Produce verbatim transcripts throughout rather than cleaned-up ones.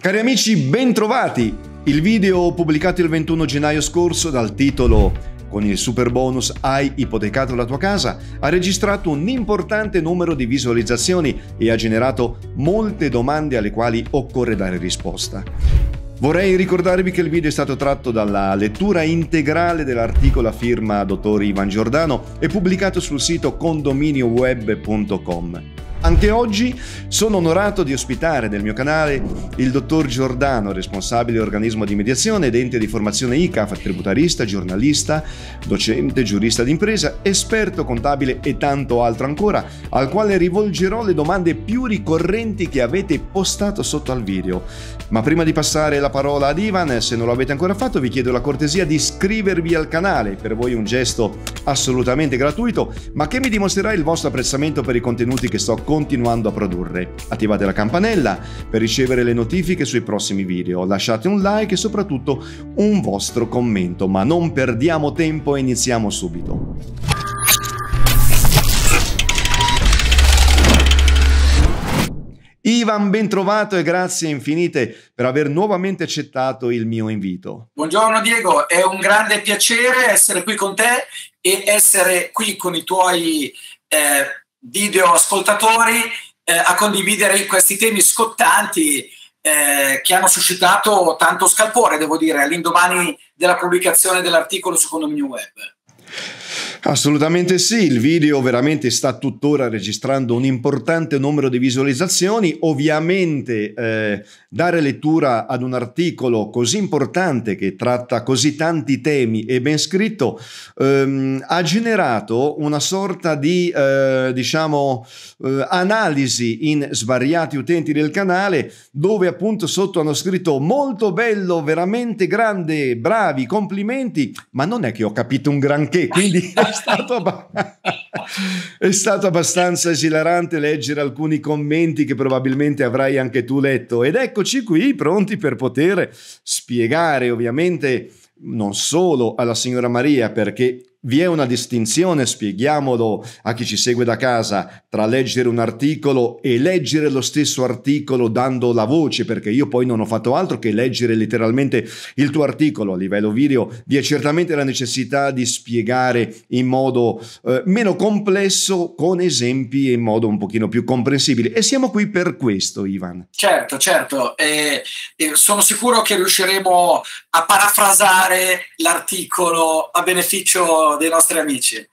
Cari amici, bentrovati! Il video pubblicato il ventuno gennaio scorso dal titolo "Con il Superbonus hai ipotecato la tua casa" ha registrato un importante numero di visualizzazioni e ha generato molte domande alle quali occorre dare risposta. Vorrei ricordarvi che il video è stato tratto dalla lettura integrale dell'articolo a firma dottor Ivan Giordano e pubblicato sul sito condominio web punto com. Anche oggi sono onorato di ospitare nel mio canale il dottor Giordano, responsabile organismo di mediazione ed ente di formazione I C A F, tributarista, giornalista, docente, giurista d'impresa, esperto contabile e tanto altro ancora, al quale rivolgerò le domande più ricorrenti che avete postato sotto al video. Ma prima di passare la parola ad Ivan, se non lo avete ancora fatto, vi chiedo la cortesia di iscrivervi al canale, per voi un gesto assolutamente gratuito, ma che mi dimostrerà il vostro apprezzamento per i contenuti che sto continuando a produrre. Attivate la campanella per ricevere le notifiche sui prossimi video, lasciate un like e soprattutto un vostro commento, ma non perdiamo tempo e iniziamo subito. Ivan, ben trovato e grazie infinite per aver nuovamente accettato il mio invito. Buongiorno Diego, è un grande piacere essere qui con te e essere qui con i tuoi eh, video ascoltatori eh, a condividere questi temi scottanti eh, che hanno suscitato tanto scalpore, devo dire, all'indomani della pubblicazione dell'articolo su Condominio Web. Assolutamente sì, il video veramente sta tuttora registrando un importante numero di visualizzazioni. Ovviamente eh, dare lettura ad un articolo così importante che tratta così tanti temi e ben scritto ehm, ha generato una sorta di eh, diciamo eh, analisi in svariati utenti del canale, dove appunto sotto hanno scritto "molto bello, veramente grande, bravi, complimenti", ma non è che ho capito un granché, quindi è stato, abb è stato abbastanza esilarante leggere alcuni commenti che probabilmente avrai anche tu letto, ed eccoci qui pronti per poter spiegare ovviamente non solo alla signora Maria, perché vi è una distinzione, spieghiamolo a chi ci segue da casa, tra leggere un articolo e leggere lo stesso articolo dando la voce, perché io poi non ho fatto altro che leggere letteralmente il tuo articolo. A livello video vi è certamente la necessità di spiegare in modo eh, meno complesso, con esempi e in modo un pochino più comprensibile, e siamo qui per questo, Ivan. Certo, certo, eh, eh, sono sicuro che riusciremo a parafrasare l'articolo a beneficio dei nostri amici.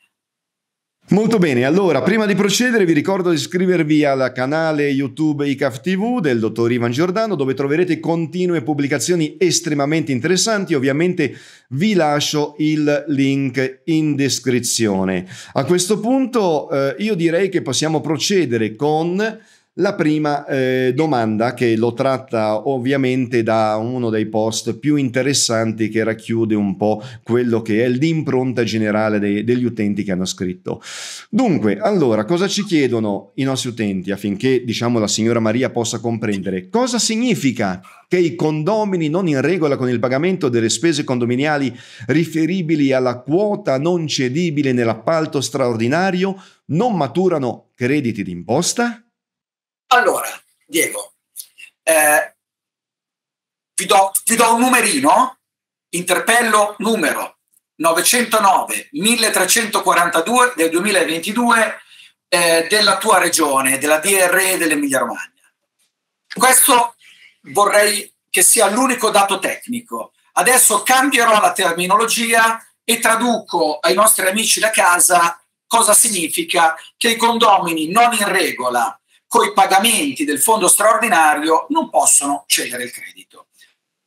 Molto bene, allora prima di procedere vi ricordo di iscrivervi al canale YouTube I C A F T V del dottor Ivan Giordano, dove troverete continue pubblicazioni estremamente interessanti. Ovviamente vi lascio il link in descrizione. A questo punto eh, io direi che possiamo procedere con la prima eh, domanda, che lo tratta ovviamente da uno dei post più interessanti che racchiude un po' quello che è l'impronta generale dei, degli utenti che hanno scritto. Dunque, allora, cosa ci chiedono i nostri utenti affinché, diciamo, la signora Maria possa comprendere? Cosa significa che i condomini non in regola con il pagamento delle spese condominiali riferibili alla quota non cedibile nell'appalto straordinario non maturano crediti d'imposta? Allora, Diego, eh, vi, do, vi do un numerino, interpello numero novecentonove milletrecentoquarantadue del duemilaventidue eh, della tua regione, della D R E dell'Emilia Romagna. Questo vorrei che sia l'unico dato tecnico. Adesso cambierò la terminologia e traduco ai nostri amici da casa cosa significa che i condomini non in regola coi pagamenti del fondo straordinario non possono cedere il credito.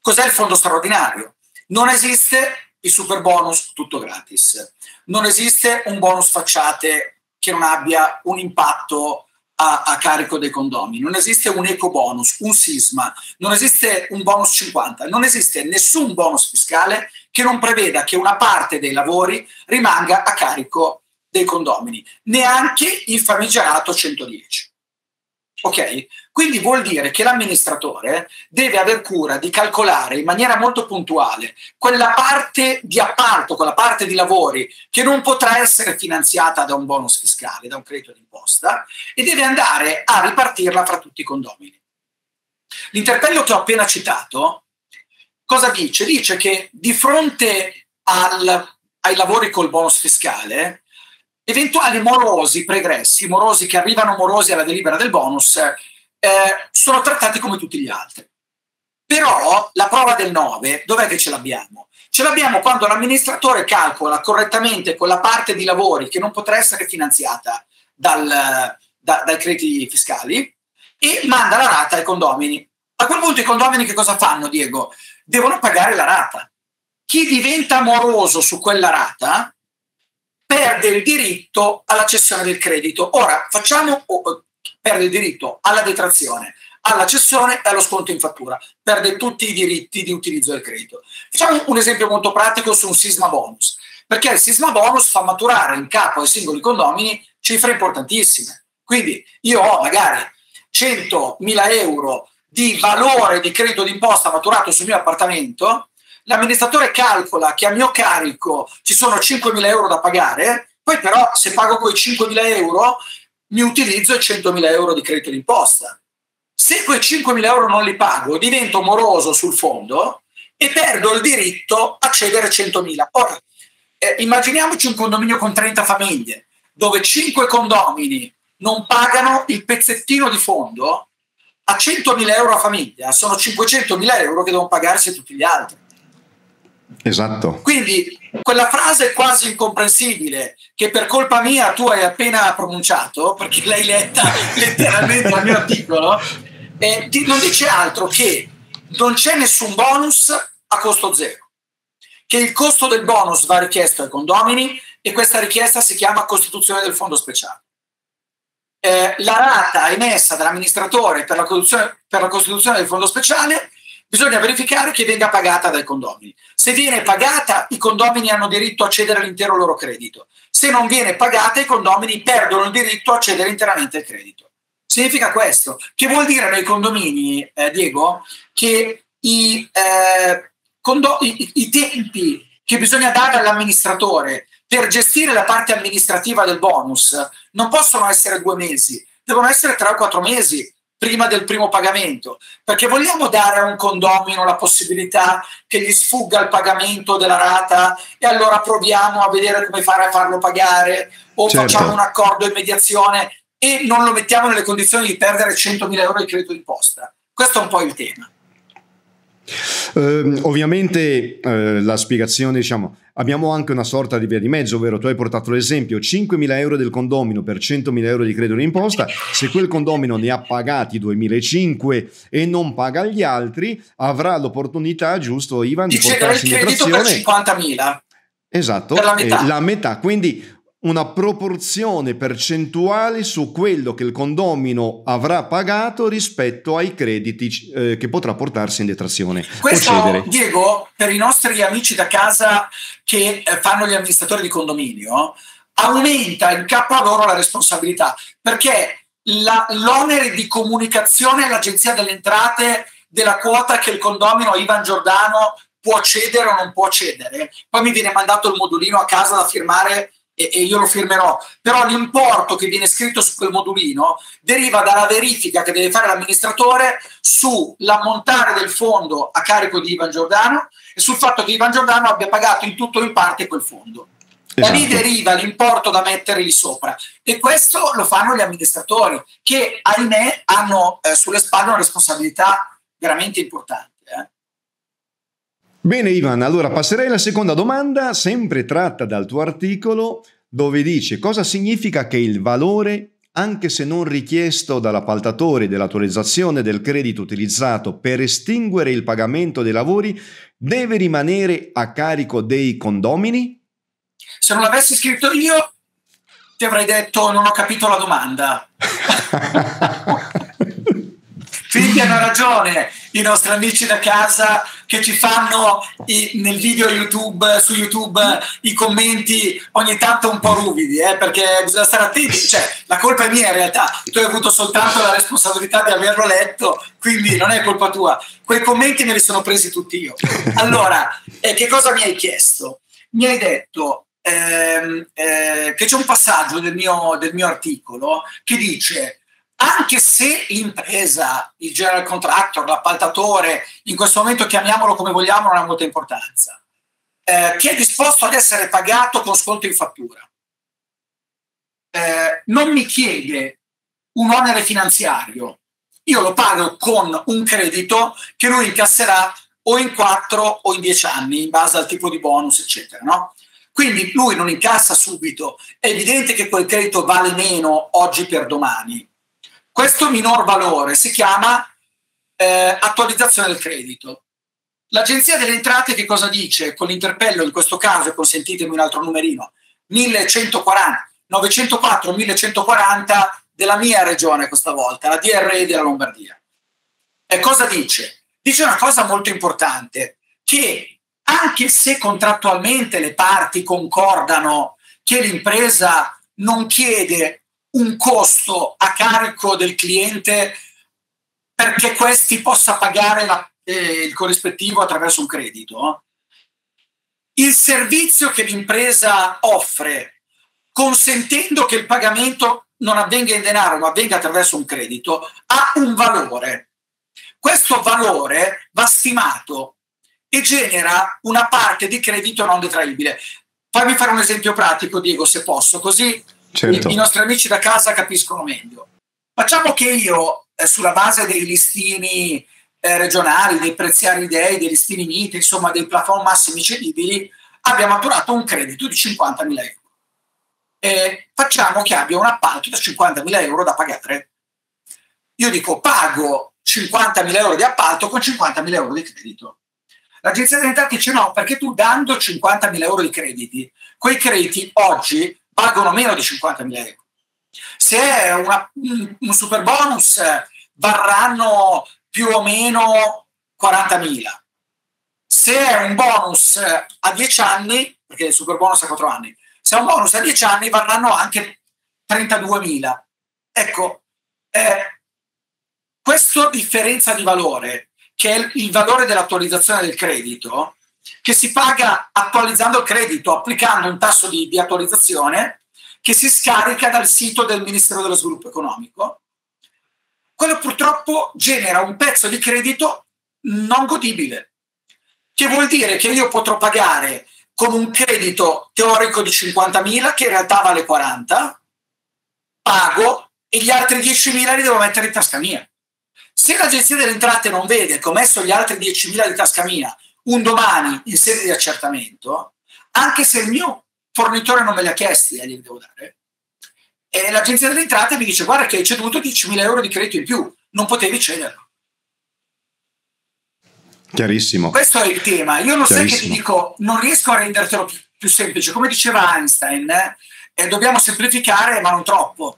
Cos'è il fondo straordinario? Non esiste il super bonus tutto gratis, non esiste un bonus facciate che non abbia un impatto a, a carico dei condomini, non esiste un eco bonus, un sisma, non esiste un bonus cinquanta, non esiste nessun bonus fiscale che non preveda che una parte dei lavori rimanga a carico dei condomini, neanche il famigerato centodieci. Ok? Quindi vuol dire che l'amministratore deve aver cura di calcolare in maniera molto puntuale quella parte di appalto, quella parte di lavori che non potrà essere finanziata da un bonus fiscale, da un credito d'imposta, e deve andare a ripartirla fra tutti i condomini. L'interpello che ho appena citato cosa dice? Dice che di fronte al, ai lavori col bonus fiscale, eventuali morosi pregressi, morosi che arrivano morosi alla delibera del bonus, eh, sono trattati come tutti gli altri. Però la prova del nove, dov'è che ce l'abbiamo? Ce l'abbiamo quando l'amministratore calcola correttamente quella parte di lavori che non potrà essere finanziata dal, da, dai crediti fiscali e manda la rata ai condomini. A quel punto i condomini che cosa fanno, Diego? Devono pagare la rata. Chi diventa moroso su quella rata perde il diritto alla cessione del credito. Ora, facciamo, oh, perde il diritto alla detrazione, alla cessione e allo sconto in fattura, perde tutti i diritti di utilizzo del credito. Facciamo un esempio molto pratico su un sisma bonus, perché il sisma bonus fa maturare in capo ai singoli condomini cifre importantissime. Quindi io ho magari centomila euro di valore di credito d'imposta maturato sul mio appartamento, l'amministratore calcola che a mio carico ci sono cinquemila euro da pagare, poi però se pago quei cinquemila euro mi utilizzo i centomila euro di credito d'imposta. Se quei cinquemila euro non li pago, divento moroso sul fondo e perdo il diritto a cedere centomila. Ora, eh, immaginiamoci un condominio con trenta famiglie, dove cinque condomini non pagano il pezzettino di fondo, a centomila euro a famiglia sono cinquecentomila euro che devono pagarsi tutti gli altri. Esatto. Quindi quella frase quasi incomprensibile che per colpa mia tu hai appena pronunciato, perché l'hai letta letteralmente al mio articolo, eh, non dice altro che non c'è nessun bonus a costo zero, che il costo del bonus va richiesto ai condomini e questa richiesta si chiama costituzione del fondo speciale. Eh, la rata emessa dall'amministratore per, per la costituzione del fondo speciale bisogna verificare che venga pagata dai condomini. Se viene pagata, i condomini hanno diritto a cedere l'intero loro credito. Se non viene pagata, i condomini perdono il diritto a cedere interamente il credito. Significa questo, che vuol dire nei condomini, eh, Diego, che i, eh, condo i, i tempi che bisogna dare all'amministratore per gestire la parte amministrativa del bonus non possono essere due mesi, devono essere tre o quattro mesi prima del primo pagamento, perché vogliamo dare a un condomino la possibilità che gli sfugga il pagamento della rata e allora proviamo a vedere come fare a farlo pagare o certo. Facciamo un accordo in mediazione e non lo mettiamo nelle condizioni di perdere centomila euro di credito d'imposta. Questo è un po' il tema. Eh, ovviamente eh, la spiegazione, diciamo, abbiamo anche una sorta di via di mezzo, ovvero tu hai portato l'esempio cinquemila euro del condomino per centomila euro di credito d'imposta. Se quel condomino ne ha pagati duemilacinquecento e non paga gli altri, avrà l'opportunità, giusto Ivan, di portarsi in detrazione il credito per cinquantamila. Esatto, per la metà. Eh, la metà, quindi una proporzione percentuale su quello che il condomino avrà pagato rispetto ai crediti eh, che potrà portarsi in detrazione. Questo, Diego, per i nostri amici da casa che eh, fanno gli amministratori di condominio, aumenta in capo a loro la responsabilità, perché l'onere di comunicazione all'Agenzia delle Entrate della quota che il condomino Ivan Giordano può cedere o non può cedere. Poi mi viene mandato il modulino a casa da firmare e io lo firmerò, però l'importo che viene scritto su quel modulino deriva dalla verifica che deve fare l'amministratore sull'ammontare del fondo a carico di Ivan Giordano e sul fatto che Ivan Giordano abbia pagato in tutto o in parte quel fondo. Esatto. Da lì deriva l'importo da mettere lì sopra e questo lo fanno gli amministratori che, ahimè, hanno eh, sulle spalle una responsabilità veramente importante. Eh. Bene Ivan, allora passerei alla seconda domanda, sempre tratta dal tuo articolo, dove dice: cosa significa che il valore, anche se non richiesto dall'appaltatore dell'autorizzazione del credito utilizzato per estinguere il pagamento dei lavori, deve rimanere a carico dei condomini? Se non l'avessi scritto io, ti avrei detto non ho capito la domanda. Quindi hanno ragione i nostri amici da casa che ci fanno i, nel video YouTube, su YouTube, i commenti ogni tanto un po' ruvidi, eh, perché bisogna stare attenti, cioè la colpa è mia in realtà, tu hai avuto soltanto la responsabilità di averlo letto, quindi non è colpa tua, quei commenti me li sono presi tutti io. Allora, eh, che cosa mi hai chiesto? Mi hai detto ehm, eh, che c'è un passaggio del mio, del mio articolo che dice anche se l'impresa, il general contractor, l'appaltatore, in questo momento chiamiamolo come vogliamo, non ha molta importanza, eh, che è disposto ad essere pagato con sconto in fattura. Eh, non mi chiede un onere finanziario, io lo pago con un credito che lui incasserà o in quattro o in dieci anni, in base al tipo di bonus, eccetera, no? Quindi lui non incassa subito, è evidente che quel credito vale meno oggi per domani. Questo minor valore si chiama eh, attualizzazione del credito. L'Agenzia delle Entrate che cosa dice? Con l'interpello, in questo caso, consentitemi un altro numerino, novecentoquaranta, novecentoquattro millecentoquaranta della mia regione questa volta, la D R E della Lombardia. E cosa dice? Dice una cosa molto importante, che anche se contrattualmente le parti concordano che l'impresa non chiede un costo a carico del cliente perché questi possa pagare la, eh, il corrispettivo attraverso un credito, il servizio che l'impresa offre, consentendo che il pagamento non avvenga in denaro, ma avvenga attraverso un credito, ha un valore. Questo valore va stimato e genera una parte di credito non detraibile. Fammi fare un esempio pratico, Diego, se posso, così certo. i, i nostri amici da casa capiscono meglio. Facciamo che io, eh, sulla base dei listini eh, regionali, dei preziari dei, dei listini mite, insomma dei plafond massimi cedibili, abbia maturato un credito di cinquantamila euro. Eh, facciamo che abbia un appalto da cinquantamila euro da pagare. Io dico pago cinquantamila euro di appalto con cinquantamila euro di credito. L'Agenzia delle Entrate dice no, perché tu dando cinquantamila euro di crediti, quei crediti oggi valgono meno di cinquantamila euro. Se è una, un superbonus varranno più o meno quarantamila. Se è un bonus a dieci anni, perché il superbonus ha quattro anni, se un bonus a dieci anni varranno anche trentaduemila. Ecco, eh, questa differenza di valore, che è il valore dell'attualizzazione del credito, che si paga attualizzando il credito, applicando un tasso di, di attualizzazione, che si scarica dal sito del Ministero dello Sviluppo Economico, quello purtroppo genera un pezzo di credito non godibile, che vuol dire che io potrò pagare con un credito teorico di cinquantamila che in realtà vale quaranta, pago e gli altri diecimila li devo mettere in tasca mia. Se l'Agenzia delle Entrate non vede che ho messo gli altri diecimila di tasca mia un domani in sede di accertamento, anche se il mio fornitore non me li ha chiesti, eh, li devo dare, e l'Agenzia delle Entrate mi dice guarda che hai ceduto diecimila euro di credito in più, non potevi cederlo. Chiarissimo. Questo è il tema. Io non so che ti dico, non riesco a rendertelo più, più semplice. Come diceva Einstein, eh, eh, dobbiamo semplificare, ma non troppo.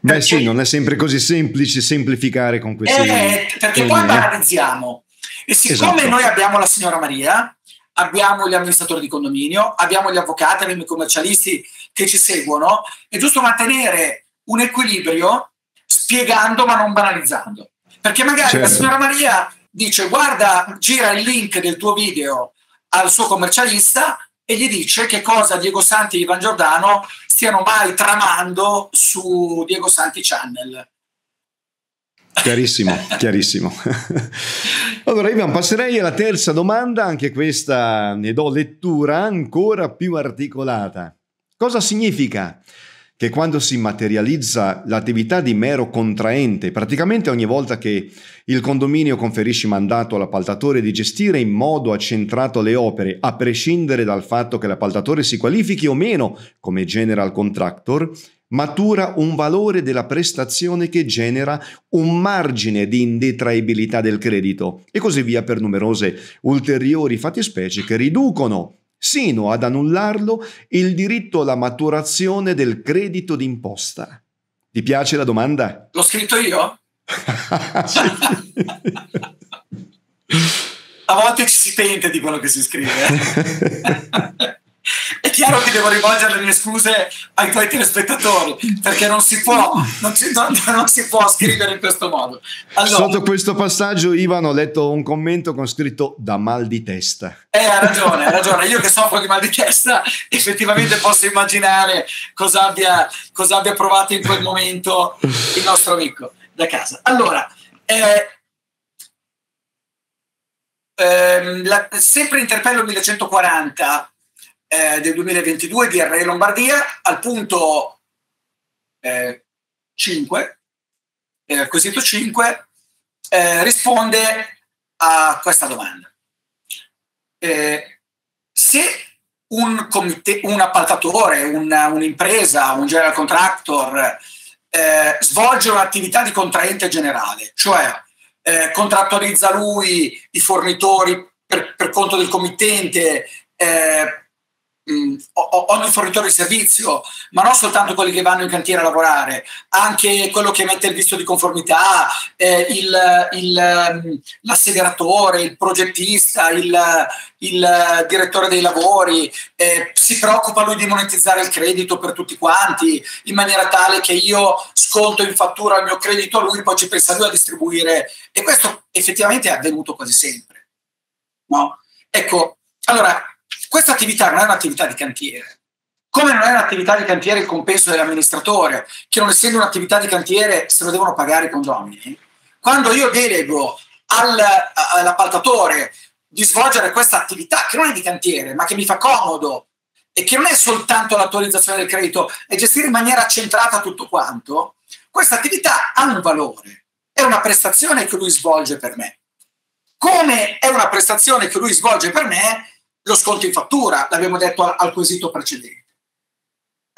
Beh, perché sì, non è sempre così semplice semplificare con questi. Eh, perché linee. Poi banalizziamo. E siccome esatto. noi abbiamo la signora Maria, abbiamo gli amministratori di condominio, abbiamo gli avvocati, abbiamo i commercialisti che ci seguono, è giusto mantenere un equilibrio spiegando ma non banalizzando. Perché magari certo. la signora Maria dice guarda, gira il link del tuo video al suo commercialista e gli dice che cosa Diego Santi e Ivan Giordano stiano mai tramando su Diego Santi Channel. Chiarissimo, chiarissimo. Allora Ivan, passerei alla terza domanda, anche questa ne do lettura ancora più articolata. Cosa significa che quando si materializza l'attività di mero contraente, praticamente ogni volta che il condominio conferisce mandato all'appaltatore di gestire in modo accentrato le opere, a prescindere dal fatto che l'appaltatore si qualifichi o meno come general contractor, matura un valore della prestazione che genera un margine di indetraibilità del credito e così via per numerose ulteriori fattispecie che riducono sino ad annullarlo il diritto alla maturazione del credito d'imposta. Ti piace la domanda? L'ho scritto io? A volte ci si pente di quello che si scrive. E chiaro che devo rivolgere le mie scuse ai tuoi telespettatori, perché non si può, non si, non, non si può scrivere in questo modo. Allora, sotto questo passaggio, Ivan, ho letto un commento con scritto "da mal di testa". Eh, ha ragione, ha ragione. Io che soffro di mal di testa, effettivamente posso immaginare cosa abbia, cosa abbia provato in quel momento il nostro amico da casa. Allora, eh, eh, la, sempre interpello millecentoquaranta eh, del duemilaventidue di D R E Lombardia al punto eh, cinque, eh, quesito cinque, eh, risponde a questa domanda. Eh, se un, comite, un appaltatore, un'impresa, un, un general contractor eh, svolge un'attività di contraente generale, cioè eh, contrattualizza lui i fornitori per, per conto del committente, eh, mh, ogni fornitore di servizio, ma non soltanto quelli che vanno in cantiere a lavorare, anche quello che emette il visto di conformità, eh, l'assederatore, il, il, il progettista, il, il direttore dei lavori, eh, si preoccupa lui di monetizzare il credito per tutti quanti, in maniera tale che io sconto in fattura il mio credito a lui, poi ci pensa lui a distribuire, e questo effettivamente è avvenuto quasi sempre, no? Ecco, allora, questa attività non è un'attività di cantiere, come non è un'attività di cantiere il compenso dell'amministratore, che non essendo un'attività di cantiere se lo devono pagare i condomini. Quando io delego al, all'appaltatore di svolgere questa attività, che non è di cantiere, ma che mi fa comodo, e che non è soltanto l'attualizzazione del credito, è gestire in maniera centrata tutto quanto, questa attività ha un valore, è una prestazione che lui svolge per me. Come è una prestazione che lui svolge per me lo sconto in fattura, l'abbiamo detto al, al quesito precedente.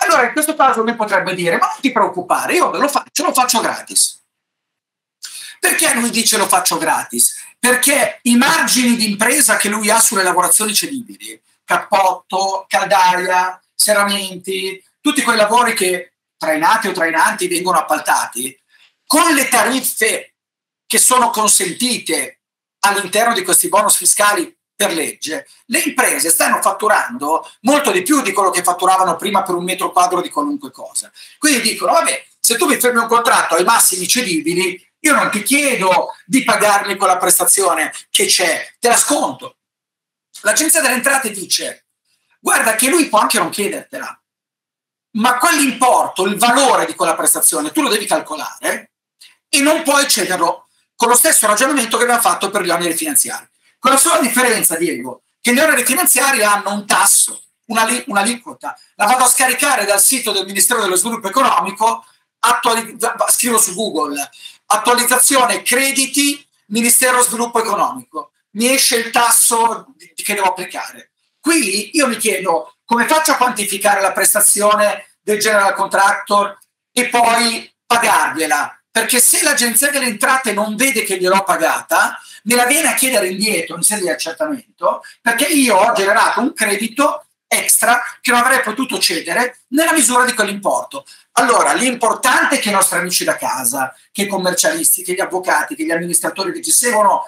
Allora in questo caso lui potrebbe dire, ma non ti preoccupare, io lo faccio, lo faccio gratis. Perché lui dice lo faccio gratis? Perché i margini di impresa che lui ha sulle lavorazioni cedibili, cappotto, caldaia, serramenti, tutti quei lavori che trainati o trainanti vengono appaltati, con le tariffe che sono consentite all'interno di questi bonus fiscali per legge, le imprese stanno fatturando molto di più di quello che fatturavano prima per un metro quadro di qualunque cosa. Quindi dicono, vabbè, se tu mi fermi un contratto ai massimi cedibili, io non ti chiedo di pagarmi quella prestazione che c'è, te la sconto. L'Agenzia delle Entrate dice, guarda che lui può anche non chiedertela, ma quell'importo, il valore di quella prestazione, tu lo devi calcolare e non puoi cederlo con lo stesso ragionamento che aveva fatto per gli oneri finanziari. Con la sola differenza, Diego, che gli oneri finanziari hanno un tasso, un'aliquota, la vado a scaricare dal sito del Ministero dello Sviluppo Economico, scrivo su Google, attualizzazione crediti Ministero Sviluppo Economico, mi esce il tasso che devo applicare. Qui io mi chiedo come faccio a quantificare la prestazione del general contractor e poi pagargliela? Perché se l'Agenzia delle Entrate non vede che gliel'ho pagata, me la viene a chiedere indietro in sede di accertamento, perché io ho generato un credito extra che non avrei potuto cedere nella misura di quell'importo. Allora, l'importante è che i nostri amici da casa, che i commercialisti, che gli avvocati, che gli amministratori che ci seguono,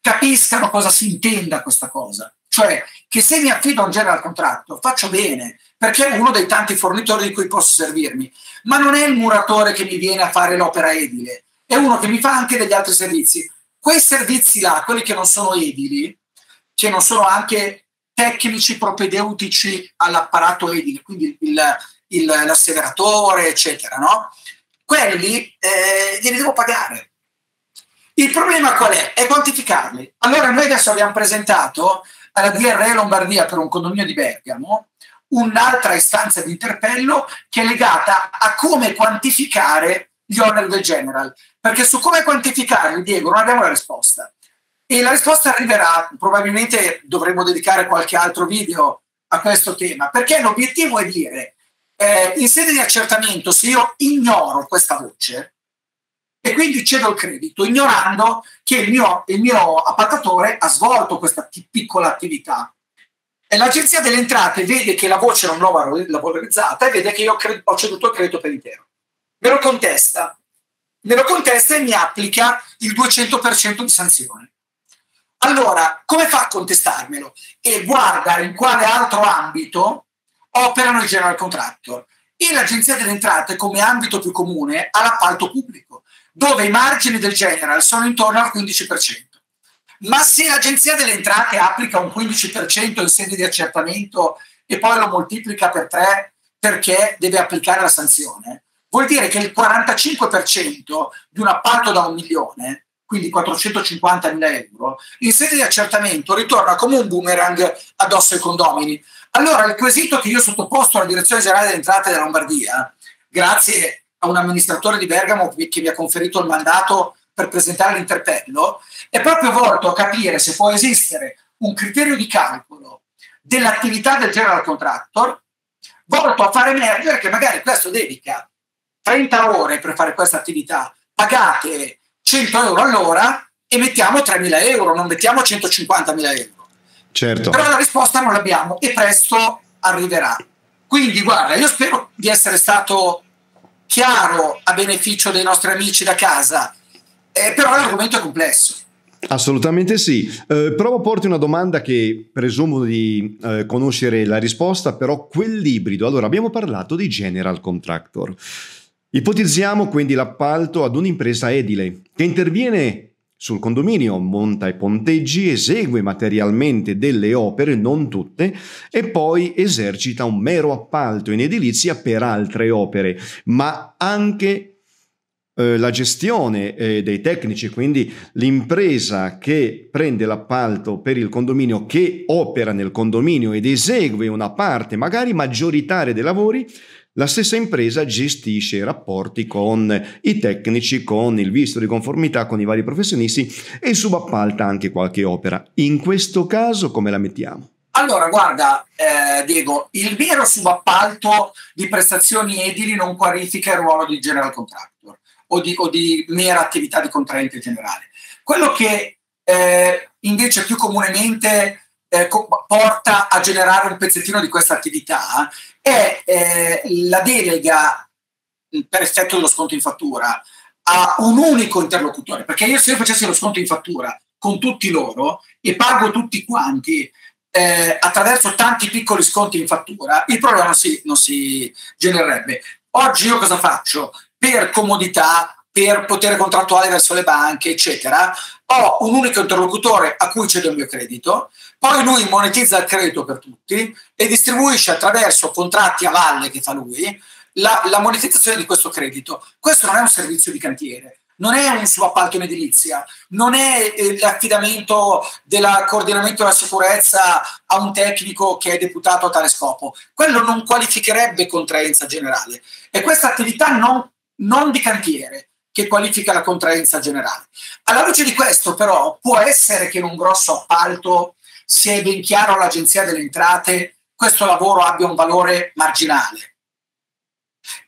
capiscano cosa si intenda questa cosa. Cioè, che se mi affido a un general contractor, faccio bene, perché è uno dei tanti fornitori di cui posso servirmi, ma non è il muratore che mi viene a fare l'opera edile, è uno che mi fa anche degli altri servizi. Quei servizi là, quelli che non sono edili, che non sono anche tecnici propedeutici all'apparato edile, quindi l'assederatore, eccetera, no? Quelli eh, glieli devo pagare. Il problema qual è? È quantificarli. Allora noi adesso abbiamo presentato alla D R E Lombardia per un condominio di Bergamo un'altra istanza di interpello che è legata a come quantificare gli oneri del general, perché su come quantificarli, Diego, non abbiamo la risposta e la risposta arriverà, probabilmente dovremo dedicare qualche altro video a questo tema, perché l'obiettivo è dire eh, in sede di accertamento se io ignoro questa voce e quindi cedo il credito ignorando che il mio, il mio appaltatore ha svolto questa piccola attività, l'Agenzia delle Entrate vede che la voce non l'ho valorizzata e vede che io ho ceduto il credito per intero. Me lo contesta. Me lo contesta e mi applica il duecento per cento di sanzione. Allora, come fa a contestarmelo? E guarda in quale altro ambito operano il general contractor e l'Agenzia delle Entrate, come ambito più comune, ha l'appalto pubblico, dove i margini del general sono intorno al quindici per cento. Ma se l'Agenzia delle Entrate applica un quindici per cento in sede di accertamento e poi lo moltiplica per tre perché deve applicare la sanzione, vuol dire che il quarantacinque per cento di un appalto da un milione, quindi quattrocentocinquantamila euro, in sede di accertamento ritorna come un boomerang addosso ai condomini. Allora il quesito che io sottoposto alla Direzione Generale delle Entrate della Lombardia, grazie a un amministratore di Bergamo che mi ha conferito il mandato per presentare l'interpello, è proprio volto a capire se può esistere un criterio di calcolo dell'attività del general contractor volto a far emergere che magari questo dedica trenta ore per fare questa attività, pagate cento euro all'ora e mettiamo tremila euro, non mettiamo centocinquantamila euro. Certo. Però la risposta non l'abbiamo e presto arriverà. Quindi guarda, io spero di essere stato chiaro a beneficio dei nostri amici da casa. Eh, però l'argomento è complesso. Assolutamente sì. Eh, provo a porti una domanda che presumo di eh, conoscere la risposta, però quell'ibrido. Allora, abbiamo parlato di general contractor. Ipotizziamo quindi l'appalto ad un'impresa edile che interviene sul condominio, monta i ponteggi, esegue materialmente delle opere, non tutte, e poi esercita un mero appalto in edilizia per altre opere, ma anche la gestione dei tecnici, quindi l'impresa che prende l'appalto per il condominio, che opera nel condominio ed esegue una parte magari maggioritaria dei lavori, la stessa impresa gestisce i rapporti con i tecnici, con il visto di conformità, con i vari professionisti e subappalta anche qualche opera. In questo caso come la mettiamo? Allora guarda eh, Diego, il vero subappalto di prestazioni edili non qualifica il ruolo di general contractor o di, o di mera attività di contraente generale. Quello che eh, invece più comunemente eh, co porta a generare un pezzettino di questa attività è eh, la delega, per effetto dello sconto in fattura, a un unico interlocutore, perché io se io facessi lo sconto in fattura con tutti loro e pago tutti quanti eh, attraverso tanti piccoli sconti in fattura, il problema non si, non si genererebbe. Oggi io cosa faccio? Per comodità, per potere contrattuale verso le banche, eccetera, ho un unico interlocutore a cui cedo il mio credito, poi lui monetizza il credito per tutti e distribuisce attraverso contratti a valle che fa lui la, la monetizzazione di questo credito. Questo non è un servizio di cantiere, non è un subappalto in edilizia, non è eh, l'affidamento del coordinamento della sicurezza a un tecnico che è deputato a tale scopo. Quello non qualificherebbe contraenza generale e questa attività non non di cantiere, che qualifica la contraenza generale. Alla luce di questo, però, può essere che in un grosso appalto, se è ben chiaro all'Agenzia delle Entrate, questo lavoro abbia un valore marginale.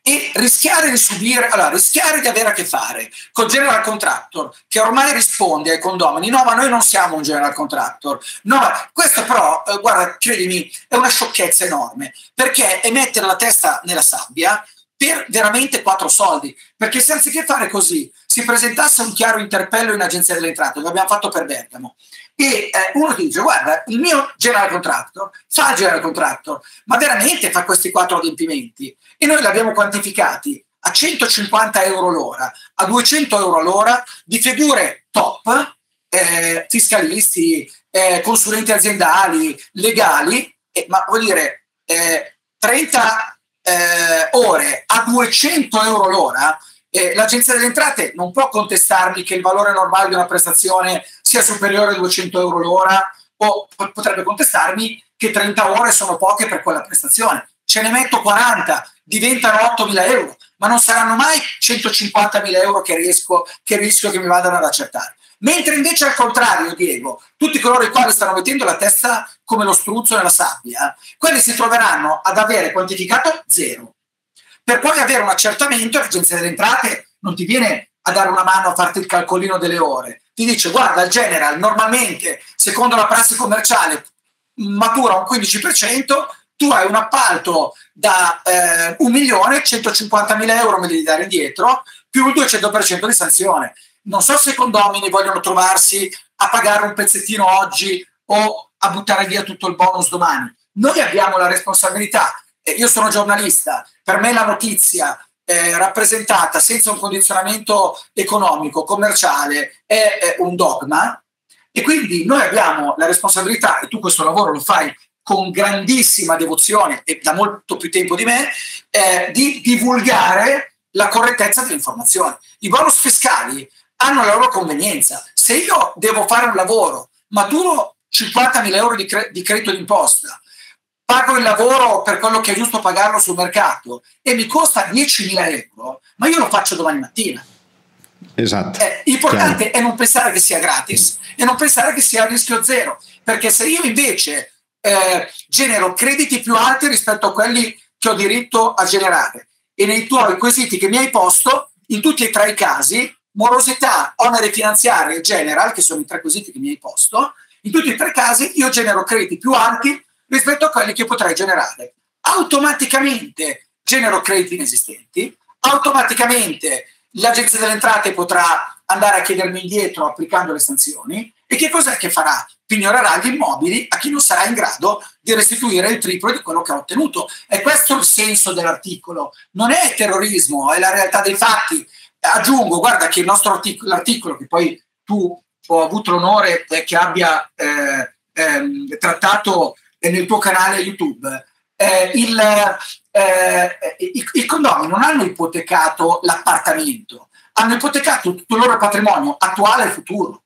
E rischiare di subire, allora, rischiare di avere a che fare con general contractor, che ormai risponde ai condomini, no, ma noi non siamo un general contractor. No, questo però, eh, guarda, credimi, è una sciocchezza enorme, perché è mettere la testa nella sabbia per veramente quattro soldi, perché se anziché fare così si presentasse un chiaro interpello in Agenzia delle Entrate, lo abbiamo fatto per Bergamo, e eh, uno dice guarda, il mio general contractor fa il general contractor, ma veramente fa questi quattro adempimenti e noi li abbiamo quantificati a centocinquanta euro l'ora, a duecento euro l'ora di figure top, eh, fiscalisti, eh, consulenti aziendali, legali, eh, ma vuol dire eh, trenta Eh, ore a duecento euro l'ora, eh, l'Agenzia delle Entrate non può contestarmi che il valore normale di una prestazione sia superiore a duecento euro l'ora, o potrebbe contestarmi che trenta ore sono poche per quella prestazione. Ce ne metto quaranta, diventano ottomila euro, ma non saranno mai centocinquantamila euro che, riesco, che rischio che mi vadano ad accertare. Mentre invece al contrario, Diego, tutti coloro i quali stanno mettendo la testa come lo struzzo nella sabbia, quelli si troveranno ad avere quantificato zero. Per poi avere un accertamento, l'Agenzia delle Entrate non ti viene a dare una mano a farti il calcolino delle ore. Ti dice, guarda, il general normalmente, secondo la prassi commerciale, matura un quindici per cento, tu hai un appalto da eh, un milione centocinquantamila euro me devi dare indietro, più il duecento per cento di sanzione. Non so se i condomini vogliono trovarsi a pagare un pezzettino oggi o a buttare via tutto il bonus domani. Noi abbiamo la responsabilità io sono giornalista, per me la notizia eh, rappresentata senza un condizionamento economico, commerciale, è, è un dogma, e quindi noi abbiamo la responsabilità, e tu questo lavoro lo fai con grandissima devozione e da molto più tempo di me, eh, di divulgare la correttezza dell'informazione. I bonus fiscali hanno la loro convenienza. Se io devo fare un lavoro, maturo cinquantamila euro di, cre di credito d'imposta, pago il lavoro per quello che è giusto pagarlo sul mercato e mi costa diecimila euro, ma io lo faccio domani mattina. Esatto. Eh, L'importante è non pensare che sia gratis e non pensare che sia a rischio zero, perché se io invece eh, genero crediti più alti rispetto a quelli che ho diritto a generare, e nei tuoi quesiti che mi hai posto, in tutti e tre i casi, morosità, oneri finanziari e general, che sono i tre quesiti che mi hai posto, in tutti e tre i casi io genero crediti più alti rispetto a quelli che potrei generare. Automaticamente genero crediti inesistenti, automaticamente l'Agenzia delle Entrate potrà andare a chiedermi indietro applicando le sanzioni, e che cos'è che farà? Pignorerà gli immobili a chi non sarà in grado di restituire il triplo di quello che ha ottenuto. E questo è il senso dell'articolo, non è terrorismo, è la realtà dei fatti. Aggiungo, guarda, che il nostro articolo, l'articolo che poi tu ho avuto l'onore che abbia eh, eh, trattato nel tuo canale YouTube, eh, il, eh, i, i condomini non hanno ipotecato l'appartamento, hanno ipotecato tutto il loro patrimonio attuale e futuro.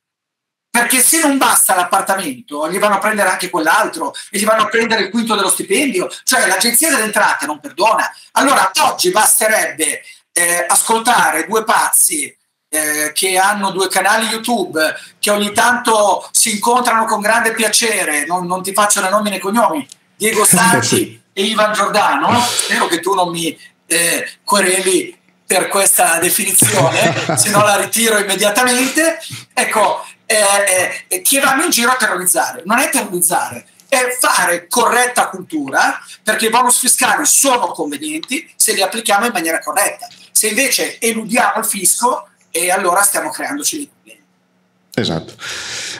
Perché se non basta l'appartamento, gli vanno a prendere anche quell'altro, e gli vanno a prendere il quinto dello stipendio, cioè l'Agenzia delle Entrate non perdona. Allora oggi basterebbe eh, ascoltare due pazzi eh, che hanno due canali YouTube, che ogni tanto si incontrano con grande piacere, non, non ti faccio né nomi né cognomi, Diego Santi sì. e Ivan Giordano, spero che tu non mi eh, quereli per questa definizione, se no la ritiro immediatamente, ecco. Eh, eh, che vanno in giro a terrorizzare. Non è terrorizzare, è fare corretta cultura, perché i bonus fiscali sono convenienti se li applichiamo in maniera corretta. Se invece eludiamo il fisco, e allora stiamo creandoci dei problemi. Esatto.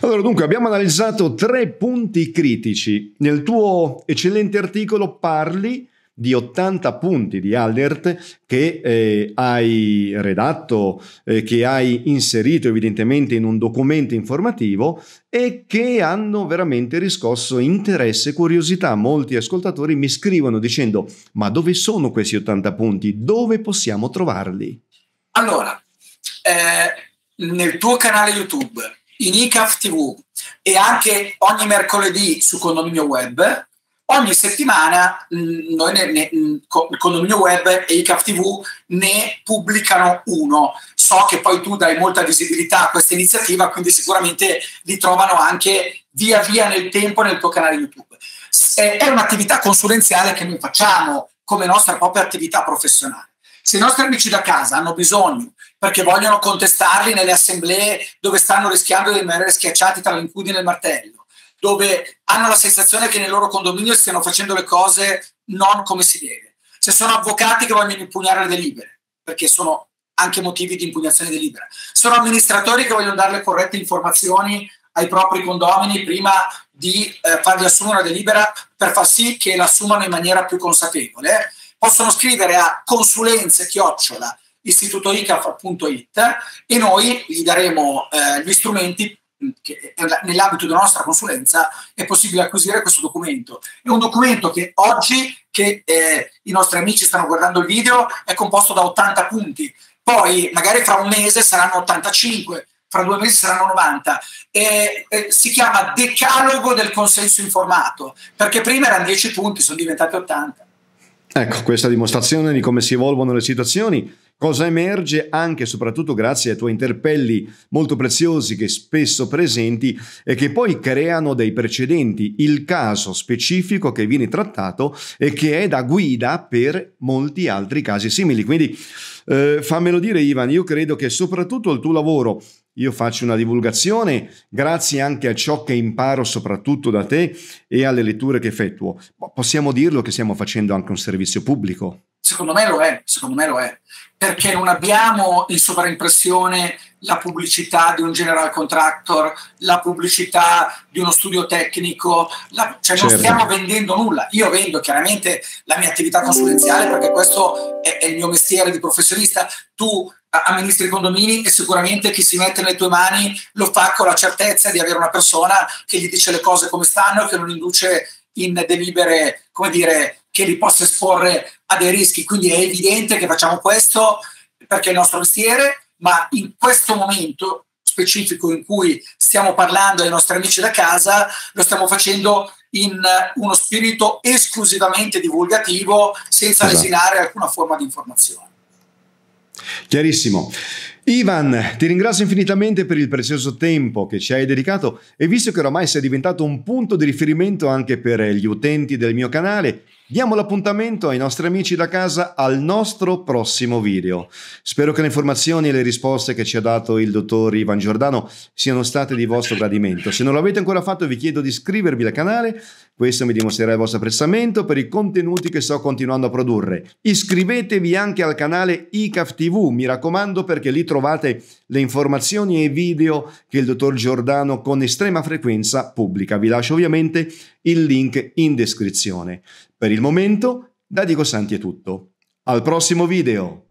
Allora, dunque, abbiamo analizzato tre punti critici. Nel tuo eccellente articolo parli di ottanta punti di alert che eh, hai redatto, eh, che hai inserito evidentemente in un documento informativo, e che hanno veramente riscosso interesse e curiosità. Molti ascoltatori mi scrivono dicendo: ma dove sono questi ottanta punti? Dove possiamo trovarli? Allora, eh, nel tuo canale YouTube, in I C A F T V, e anche ogni mercoledì su Condominio Web. Ogni settimana mh, noi ne, ne, mh, Condominio Web e I C A F T V ne pubblicano uno. So che poi tu dai molta visibilità a questa iniziativa, quindi sicuramente li trovano anche via via nel tempo nel tuo canale YouTube. Se è un'attività consulenziale che noi facciamo come nostra propria attività professionale. Se i nostri amici da casa hanno bisogno, perché vogliono contestarli nelle assemblee dove stanno rischiando di rimanere schiacciati tra l'incudine e il martello, dove hanno la sensazione che nel loro condominio stiano facendo le cose non come si deve. Se sono avvocati che vogliono impugnare le delibere, perché sono anche motivi di impugnazione delibera. Sono amministratori che vogliono dare le corrette informazioni ai propri condomini prima di eh, fargli assumere una delibera, per far sì che l'assumano in maniera più consapevole. Possono scrivere a consulenze chiocciola istituto icaf punto it e noi gli daremo eh, gli strumenti. Nell'ambito della nostra consulenza è possibile acquisire questo documento. È un documento che oggi, che eh, i nostri amici stanno guardando il video, è composto da ottanta punti, poi magari fra un mese saranno ottantacinque, fra due mesi saranno novanta. E, eh, si chiama decalogo del consenso informato, perché prima erano dieci punti, sono diventati ottanta. Ecco, questa dimostrazione di come si evolvono le situazioni. Cosa emerge anche e soprattutto grazie ai tuoi interpelli molto preziosi, che spesso presenti e che poi creano dei precedenti, il caso specifico che viene trattato e che è da guida per molti altri casi simili. Quindi eh, fammelo dire, Ivan, io credo che soprattutto il tuo lavoro, io faccio una divulgazione grazie anche a ciò che imparo soprattutto da te e alle letture che effettuo. Possiamo dirlo che stiamo facendo anche un servizio pubblico. Secondo me lo è, secondo me lo è, perché non abbiamo in sovraimpressione la pubblicità di un general contractor, la pubblicità di uno studio tecnico, la, cioè certo. non stiamo vendendo nulla. Io vendo chiaramente la mia attività consulenziale, perché questo è, è il mio mestiere di professionista. Tu amministri i condomini e sicuramente chi si mette nelle tue mani lo fa con la certezza di avere una persona che gli dice le cose come stanno e che non induce in delibere, come dire, che li possa esporre a dei rischi. Quindi è evidente che facciamo questo perché è il nostro mestiere, ma in questo momento specifico in cui stiamo parlando ai nostri amici da casa, lo stiamo facendo in uno spirito esclusivamente divulgativo, senza esatto. lesinare alcuna forma di informazione. Chiarissimo. Ivan, ti ringrazio infinitamente per il prezioso tempo che ci hai dedicato, e visto che oramai sei diventato un punto di riferimento anche per gli utenti del mio canale, diamo l'appuntamento ai nostri amici da casa al nostro prossimo video. Spero che le informazioni e le risposte che ci ha dato il dottor Ivan Giordano siano state di vostro gradimento. Se non l'avete ancora fatto, vi chiedo di iscrivervi al canale, questo mi dimostrerà il vostro apprezzamento per i contenuti che sto continuando a produrre. Iscrivetevi anche al canale I C A F T V, mi raccomando, perché lì trovate le informazioni e i video che il dottor Giordano con estrema frequenza pubblica. Vi lascio ovviamente il link in descrizione. Per il momento, da Diego Santi è tutto. Al prossimo video!